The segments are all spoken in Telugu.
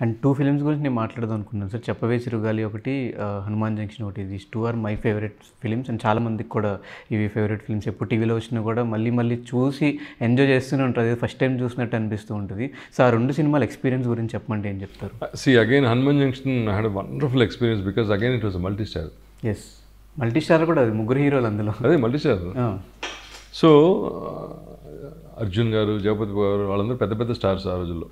And two films gurinchi nenu maatladam anukunnanu sir, Cheppave Chirugali okati, Hanuman Junction okati. These two are my favorite films and chaala mandiki kuda ivi favorite films. Eppudu TV lo vachina kuda malli చూసి ఎంజాయ్ చేస్తూనే ఉంటది, ఫస్ట్ టైం చూసినట్టు అనిపిస్తూ ఉంటుంది. సో ఆ రెండు సినిమాల ఎక్స్పీరియన్స్ గురించి చెప్పమంటే ఏం చెప్తారు? See again Hanuman Junction I had a wonderful experience because again it was a multi star. yes, multi star కూడా, అది ముగ్గురు హీరోలు అందులో, అదే మల్టీ స్టార్. సో అర్జున్ గారు, జయపతి గారు, వాళ్ళందరూ పెద్ద పెద్ద స్టార్స్ ఆ రోజుల్లో.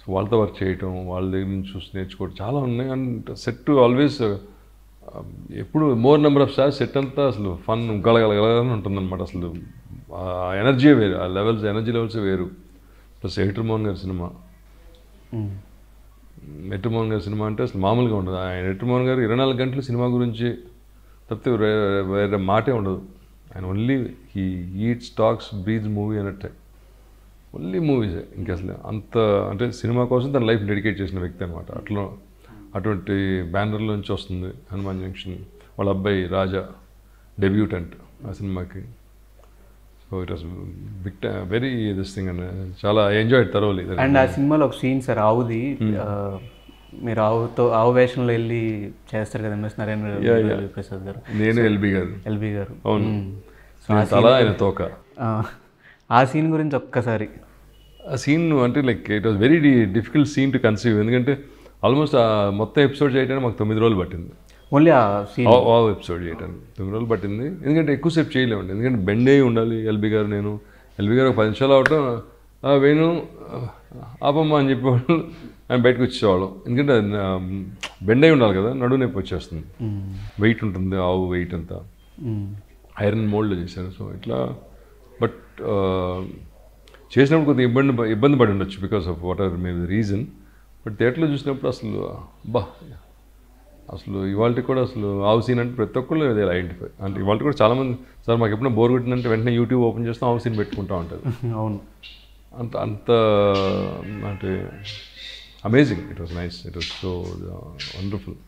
సో వాళ్ళతో వర్క్ చేయటం, వాళ్ళ దగ్గర నుంచి చూసి నేర్చుకోవడం చాలా ఉన్నాయి. అండ్ సెట్ ఆల్వేస్ ఎప్పుడు more number of stars, set అంతా అసలు ఫన్ గలగలగలని ఉంటుందన్నమాట. అసలు ఎనర్జీ వేరు, ఆ లెవెల్స్, ఎనర్జీ లెవెల్స్ వేరు. ప్లస్ ఎటర్ మోహన్ గారి సినిమా అంటే అసలు మామూలుగా ఉండదు. ఆయన ఎటర్ మోహన్ గారు 24 గంటలు సినిమా గురించి తప్పితే వేరే మాటే ఉండదు. ఆయన only he eats, talks, breathes movie అన్నట్టే, ఓన్లీ మూవీసే. ఇంక అసలు అంత అంటే సినిమా కోసం తన లైఫ్ డెడికేట్ చేసిన వ్యక్తి అనమాట. అట్లా అటువంటి బ్యానర్లోంచి వస్తుంది హనుమాన్ జంక్షన్. వాళ్ళ అబ్బాయి రాజా డెబ్యూటెంట్ ఆ సినిమాకి. So it was big very this thing and చాలా ఎంజాయ్ తరోలీ. అండ్ ఆ సినిమాలో ఒక సీన్ సార్, ఆవుది, మీరు ఆవు వేషంలో వెళ్ళి చేస్తారు కదా ఎంఎస్ నారాయణ ప్రసాద్ గారు, నేను ఎల్బీ గారు. అవును, చాలా ఆయన తోక. ఆ సీన్ గురించి ఒక్కసారి, ఆ సీన్ అంటే like it was very difficult scene to conceive. ఎందుకంటే ఆల్మోస్ట్ మొత్తం ఎపిసోడ్ చేయడానికి మాకు 9 రోజులు పట్టింది. ఓన్లీ ఎపిసోడ్ చేయడానికి 9 రోజులు పట్టింది. ఎందుకంటే ఎక్కువసేపు చేయలేమండి, ఎందుకంటే బెండ్ అయ్యి ఉండాలి. ఎల్బీ గారు 10 నిమిషాలు అవటం, వేణు ఆపమ్మ అని చెప్పేవాళ్ళు, ఆయన బయటకు వచ్చేవాళ్ళం. ఎందుకంటే బెండ్ అయి ఉండాలి కదా, నడువు నొప్పి వచ్చేస్తుంది, వెయిట్ ఉంటుంది, ఆవు వెయిట్ అంతా. ఐరన్ మోల్డ్ చేశారు. సో ఇట్లా బట్ చేసినప్పుడు కొద్దిగా ఇబ్బంది పడి ఉండొచ్చు because of whatever may the reason. But థియేటర్లో చూసినప్పుడు అసలు బా, అసలు ఇవాళ కూడా అసలు ఆవు సీన్ అంటే ప్రతి ఒక్కళ్ళు ఐడెంటిఫై. అంటే ఇవాళ కూడా చాలామంది సార్ మాకు ఎప్పుడైనా బోర్ కొట్టిందంటే వెంటనే యూట్యూబ్ ఓపెన్ చేస్తాం, ఆవు సీన్ పెట్టుకుంటూ ఉంటుంది. అవును, అంత అంటే amazing. It was nice, it was so wonderful.